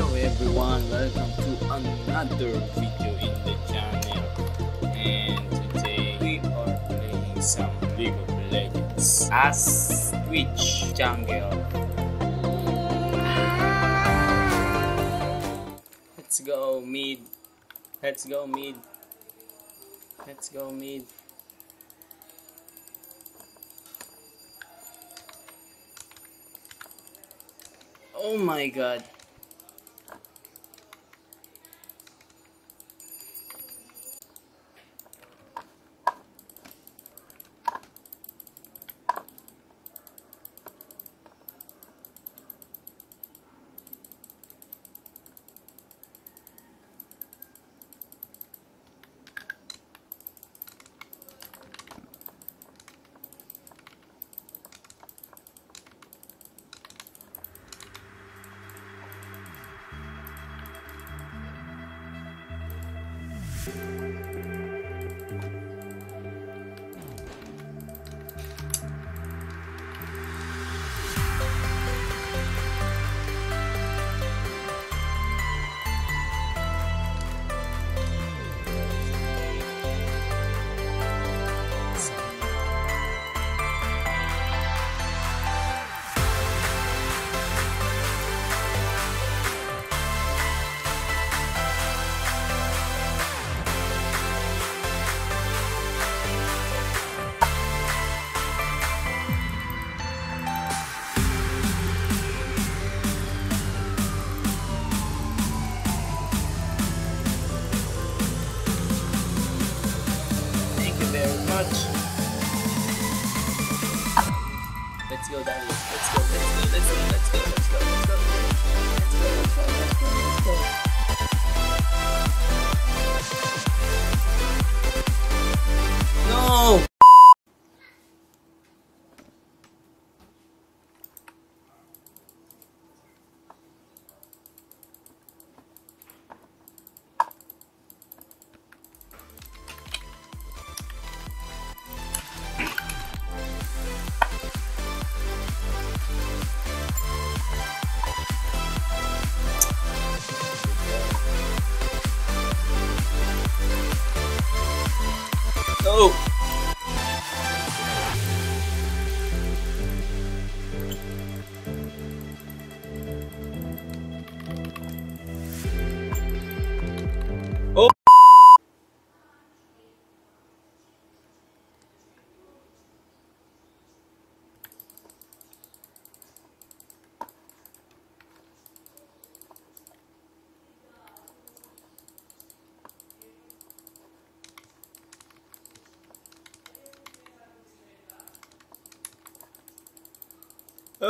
Hello everyone, welcome to another video in the channel, and today we are playing some League of Legends as Twitch jungle. Let's go mid, let's go mid, let's go mid. Oh my god. Let's go, Daddy. Let's go. Oh! Oh!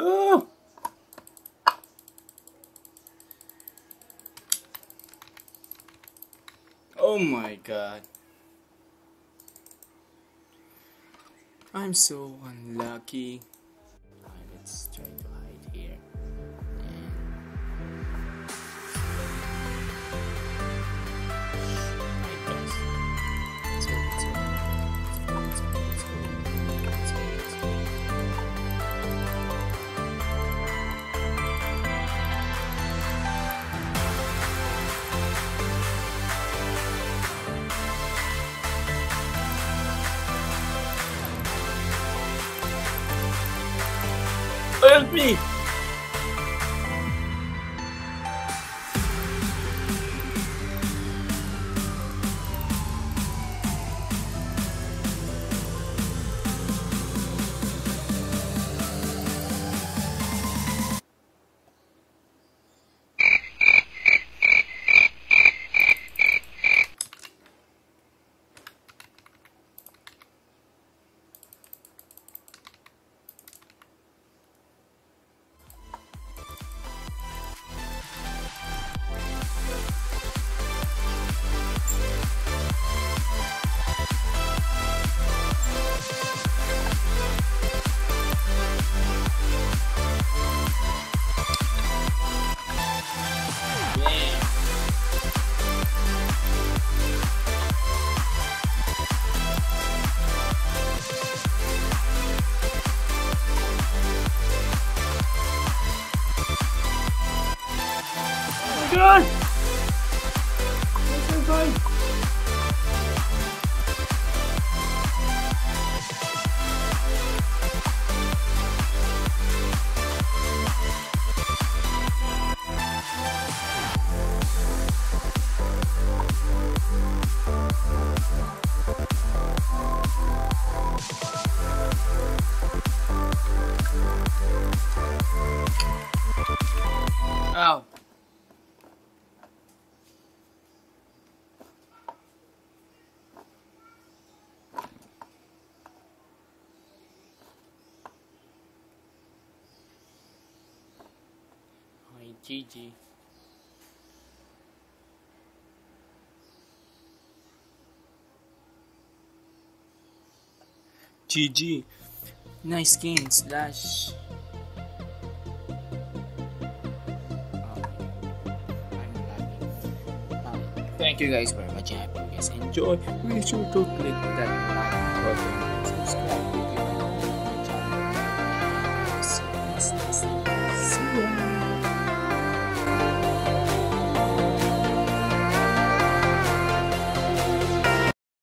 Oh! Oh my god. I'm so unlucky. Alright, let's try to hide here. Help me! god! This is like... Oh. Ay, GG. GG. Nice game, Slash. Thank you guys very much. I hope you guys enjoy. Make sure to click that like button and subscribe.